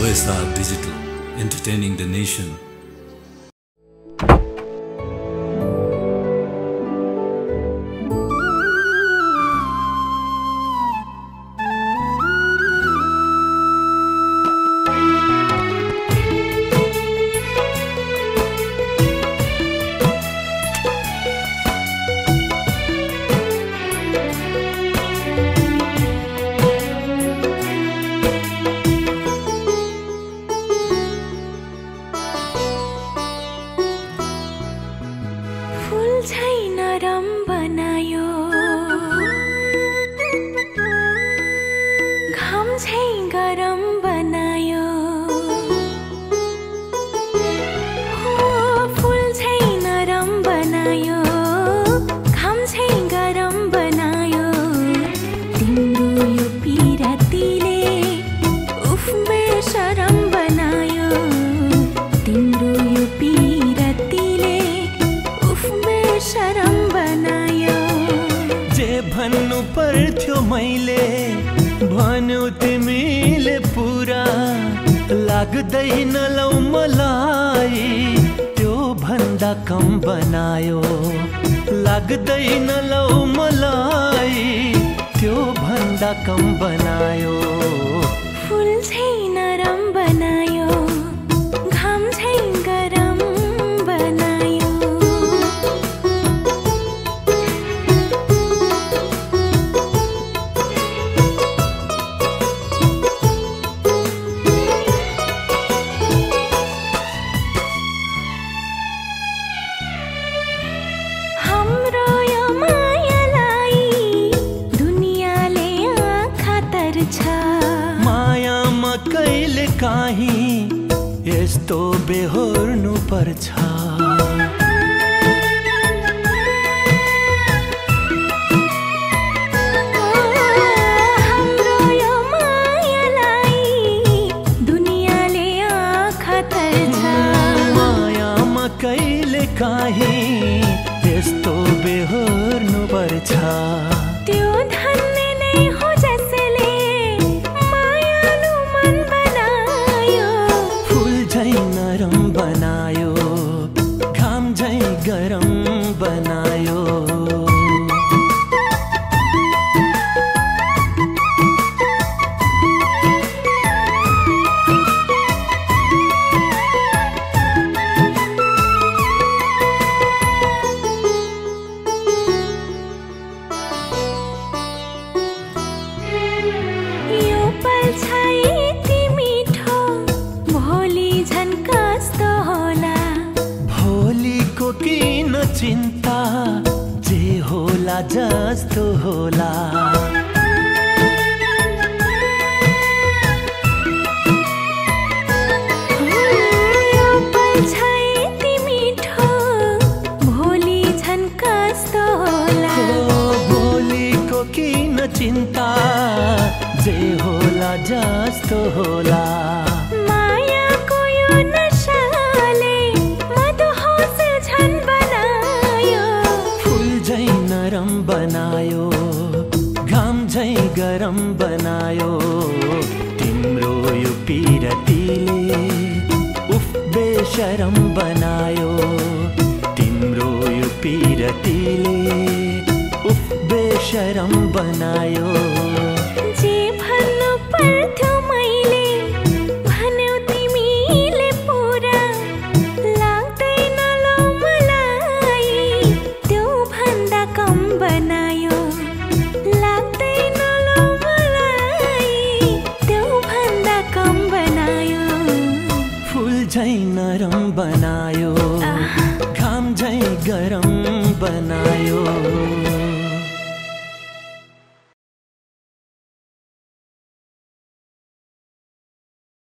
OSR Digital, entertaining the nation. नरम बनायो घाम झै गरम बनायो फूल झै नरम बनायो घाम झै गरम बनायो तिम्रो यो पीरातीले उफ बेशरम बनायो तिम्रो यो पीरातीले उफ बेशरम भन्नु पर्थ्यो मैले भन्यौ तिमीले पूरा लाग्दैन लौ मलाई त्यो भन्दा कम बनायो लाग्दैन लौ मलाई त्यो भन्दा कम बनायो फूल झै नरम बनायो घाम झै गरम बनायो मायामा कहिले काहीँ यस्तो बेहोर्नु पर्छ हाम्रो यो मायालाई दुनियाले आँखा तर्छ मायामा कहिले काहीँ यस्तो बेहोर्नु पर्छ त्यो धन्य नै हो किन चिन्ता जे होला जस्तो होला यो पल छै तिमी ठो भोलि झन् कस्तो होला भोलिको किन चिन्ता जे होला जस्तो होला बनायो घाम झै गरम बनायो तिम्रो यो पीरतीले उफ बेशरम बनायो तिम्रो यो पीरतीले उफ बेशरम बनायो जे भन्नु पर्थ्यो मैले भन्यौ तिमीले पूरा लाग्दैन लौ मलाई त्यो भन्दा कम बनायो लाग्दैन लौ मलाई त्यो भन्दा कम बनायो फूल झै नरम बनायो घाम झै गरम बनायो।